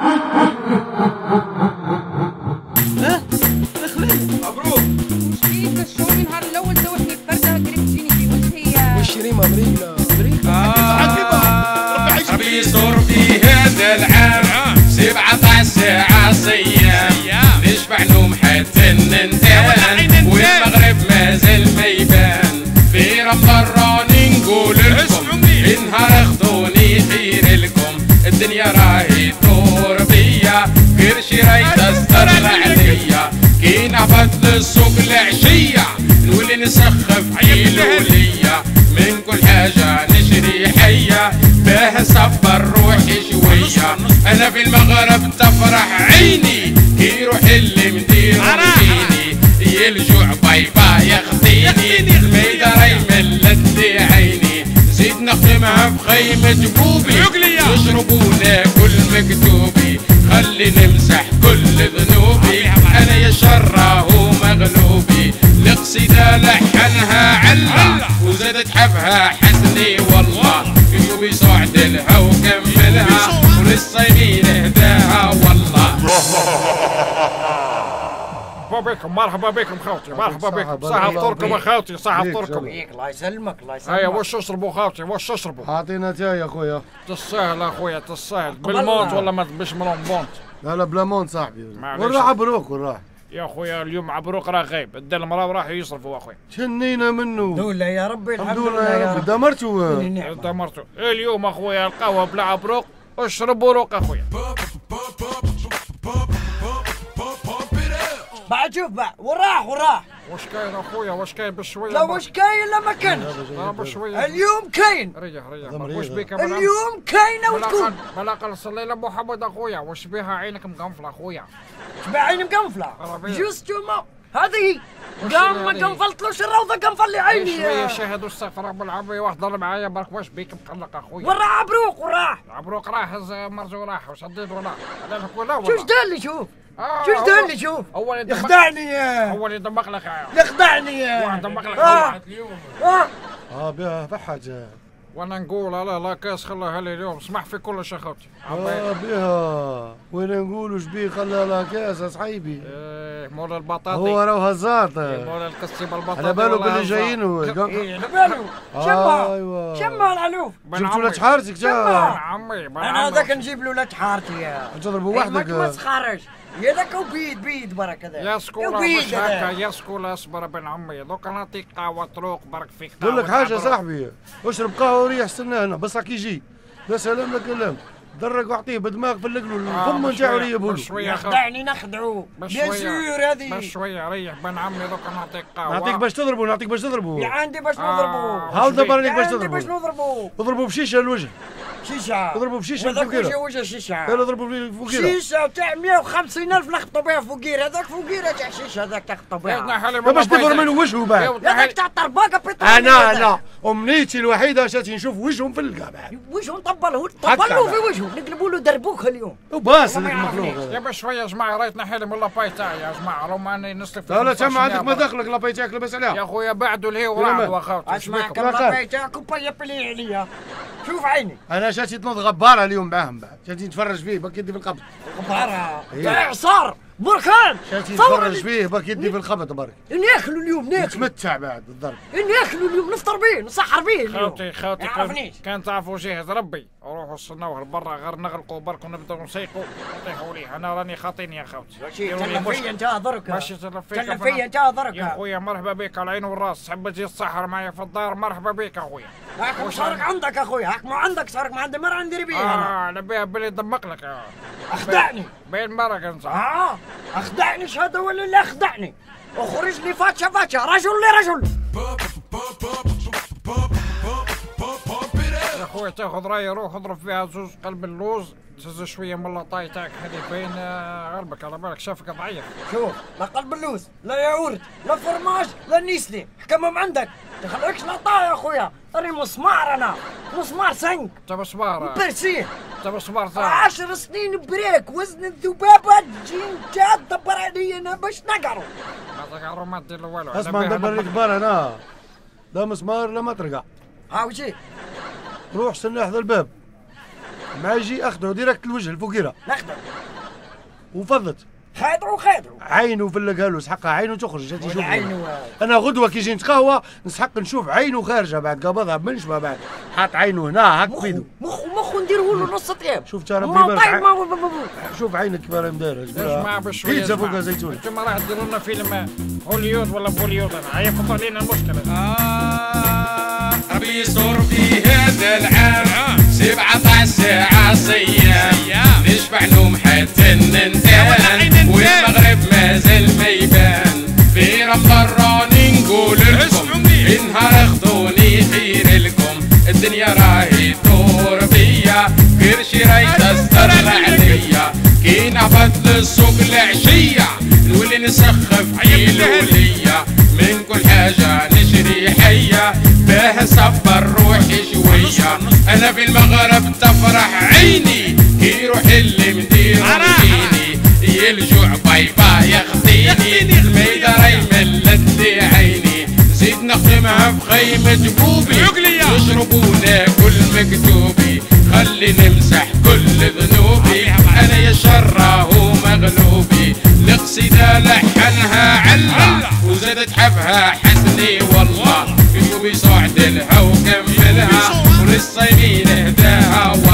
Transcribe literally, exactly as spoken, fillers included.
ها دخلت مبروك. مش كيف الشغل النهار الاول ده واحنا الفرده كريبتيني دي وش هي؟ وش ريم امريكا امريكا عجبها ربي يستر في هذا العام سبعة عشر ساعة صيام نشبع نوم حتى ننتان والمغرب مازال ما يبان في رمضان نقول لكم النهار اخذوني خير لكم الدنيا راهي تدور بيا غير شي راهي تستر عليا كي نهبط للسوق العشية نولي نسخف عيل وليا من كل حاجة نشري حية باه نصبر روحي شوية أنا في المغرب تفرح عيني كي روحي اللي مدير فيني يا الجوع بايبا ياخذيني الميدة راهي ملت لي عيني زيد نخدمها بخيمة جبوبي نشرب وناكل مكتوبي خلي نمسح كل ذنوبي أنا يا شره مغلوبي القصيدة لحنها علا وزادت حفها حسني والله يومي صعد لها وكملها وللصايمين اهداها والله. مرحبا بكم مرحبا بكم خاوتي مرحبا بكم صحة فطوركم اخوتي صحة فطوركم الله يسلمك الله يسلمك. ايا واش تشربوا خاوتي واش تشربوا؟ اعطينا تاي يا خويا. تسهل اخويا تسهل بالمونت ولا ما تبيش مونت؟ لا لا بلا مونت صاحبي والراح عبروك والراح يا خويا اليوم عبروك راه غايب ادى المرا وراحوا يصرفوا اخويا تشنينا منه دوله يا ربي الحمد لله دمرتو دمرتو اليوم اخويا القهوه بلا عبروك اشربوا روك اخويا. بعد شوف بقى وراح وراح واش كاين اخويا واش كاين بالشويه؟ لا واش كاين لا ما كانش بالشويه اليوم كاين ريح ريح واش بيك اليوم كاينه وتكون بلاقل صلي على محمد اخويا واش بيها عينك مقنفله اخويا؟ واش بها عيني مقنفله؟ جوستومون هذه قام ما قنفلتلوش الروضه قنفل لي عيني شويه شاهد واستغفر رب العالمين واحد ضل معايا برك واش بيك مقلق اخويا؟ وراح عبروك وراح عبروك راه هز مرجو راح وشديد وراح علاش ولا شوف دار لي شوف شوف ده اللي شوف يخدعني اول يدمق لك يخدعني يدمق لك اليوم اه اه بها بحاجه وانا نقول لا لا كاس خلاها لي اليوم اسمح في كل شيء خاوتي اه بها وانا نقول وش بيه خلاها لا كاس اصحيبي ايه مول البطاطي هو راهو هزاط مول القسي بالبطاطي على باله باللي جايين هو ايه على باله شمها ايوا شمها العلوف جبت ولاد حارتك جا انا هذاك نجيب له ولاد حارتي تضربوا وحدك ما تسخرش يا ذاك وبيد بيد برك هذا يا سكولا مش هكا يا سكولا اصبر بن عمي دوكا نعطيك قهوة طروق برك فيك قهوة نقول لك حاجة صاحبي اشرب قهوة وريح استنى هنا بس راك يجي لا سلام لا كلام درك واعطيه بدماغ في القلب الفم نتاعو ريبولو يخدعني نخدعو بيان سور هذه بس شوية ريح بن عمي دوكا نعطيك قهوة نعطيك باش تضربو نعطيك باش تضربو يا عندي باش نضربو هاو دبر عليك باش تضربو باش نضربو اضربو بشيشة الوجه شيشة اضربوا بشيشة فوقيرة وجه شيشة يلا اضربوا فوقيرة شيشة تاع مية وخمسين ألف نخبطوا بها فوقيرة هذاك فوقيرة تاع شيشة هذاك تخبطوا بها باش تدبر من وجهه باه هذاك تاع الطرباكة انا انا امنيتي الوحيدة شاتي نشوف وجههم في القاع وجهه نطبلوه نطبلوه في وجهه نقلبوا له دربوكه اليوم وباس هذاك المخلوق يا شوية يا جماعة راهي تنحيلي من لاباي تاعي يا جماعة راهو ماني نسلف لا لا تم عندك ما دخلك لاباي تاعك لاباس عليها يا خويا بعدوا الهي وراحوا اخاوتي اسمعك لاباي تاعكم بايا بلي عليا شوف عيني انا شاتي تنوض غباره اليوم معاهم بعد شاتي نتفرج فيه باك يدي في القبض غباره تاع اعصار بركان شاتي نتفرج فيه باك يدي في القبض برك ناكلوا اليوم ناكلوا نتمتع بعد بالضرب ناكلوا اليوم نفطر به نسحر به اليوم خاوتي خاوتي كان, كان تعرفوا جهه ربي روحوا الصناور برا غير نغرقوا برك ونبداو نسيقوا نطيحوا ليه انا راني خاطيني يا خاوتي ماشي تلف فيا انت هضرك ماشي تلف فيا انت هضرك يا خويا مرحبا بك على العين والراس تحب تجي تسحر معايا في الدار مرحبا بك اخويا هاك صارك عندك اخويا هاك ما عندك صارك ما عندي مرة ندير بيه اه على بها بلي دمق لك اخدعني بين مرة كنصح اه اخدعني شهادة ولا لا اخدعني اخرج لي فاتشة فاتشة رجل لرجل يا خويا تاخذ راي روح اضرب فيها زوج قلب اللوز تهز شويه من لاطاي تاعك هذه باين غربك على بالك شافك ضعيف شوف لا قلب اللوز لا ياورت لا فرماج لا نيسلي حكمهم عندك تخليكش لاطاي يا خويا راني مسمار انا مسمار سنك انت مسمار مبرسيه انت مسمار عشر سنين بريك وزن الذبابه تجي انت تدبر علي انا باش نقعرو ما تقعرو ما دير والو اسمع ندبر الكبار هنا لا مسمار لا مطرقه ها وجهي روح استنى حدا الباب ما يجي اخذه ديريكت الوجه الفقيره ناخذه وفضت خادعوا خادعوا عينه في القالو سحقها عينه تخرج انت شوف انا غدوه كي جيت نتقهوى نسحق نشوف عينه خارجه بعد قبضها بمنش ما بعد حاط عينه هنا هك بيدو مخو مخو نديره له نص طياب شفت يا ربي شوف عينك كيف راهي مدايره اجمع بشويه بيتزا فوق زيتون انتما راح ديروا لنا فيلم هوليود ولا بوليود راهي يفضل لنا المشكله اه ربي يستر في هذا العام سبعة عشر ساعة صيام نشبع لهم حتى ننتان والمغرب مازال ما يبان في رمضان الراني نقول لكم النهار اخذوني خير لكم الدنيا راهي تدور بيا غير شي راهي تستر عليا كي نهبط للسوق العشية نولي نسخف عيلوليا من كل حاجة نشري حية باه نصبر روحي شوية أنا في المغرب تفرح عيني كي روحي اللي مدير فيني يا الجوع باي باي ياخذيني الميدة راهي ملت لي عيني زيد نخدمها بخيمة بوبي نشرب وناكل مكتوبي خلي نمسح كل ذنوبي أنا يا شر راهو مغلوبي القصيدة لحنها علا وزادت حبها حسني والله في يومي صعد لها وكملها وللصايمين اهداها